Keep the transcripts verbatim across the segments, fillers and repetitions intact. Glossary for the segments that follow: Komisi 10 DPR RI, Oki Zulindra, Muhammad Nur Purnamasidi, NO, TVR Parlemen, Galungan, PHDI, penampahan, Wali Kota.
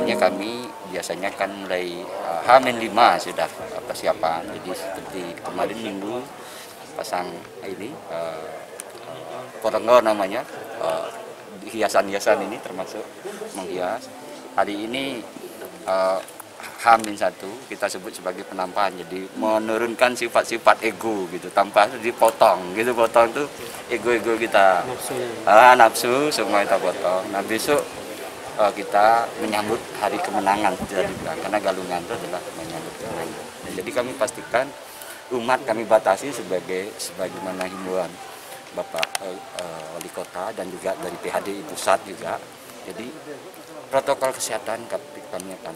sebenarnya kami biasanya kan mulai uh, H minus lima sudah persiapan. Jadi seperti kemarin minggu pasang ini uh, uh, porenggo namanya, uh, hiasan-hiasan ini termasuk menghias. Hari ini uh, H minus satu kita sebut sebagai penampahan, jadi menurunkan sifat-sifat ego gitu, tanpa dipotong gitu, potong tuh ego-ego kita, ah, nafsu semua kita potong. Nah besok kita menyambut hari kemenangan, karena Galungan itu adalah menyambut kemenangan. Jadi kami pastikan umat kami batasi sebagai sebagaimana himbauan Bapak eh, eh, Wali Kota dan juga dari P H D I pusat juga. Jadi protokol kesehatan kami akan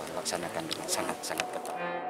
eh, laksanakan dengan sangat-sangat ketat.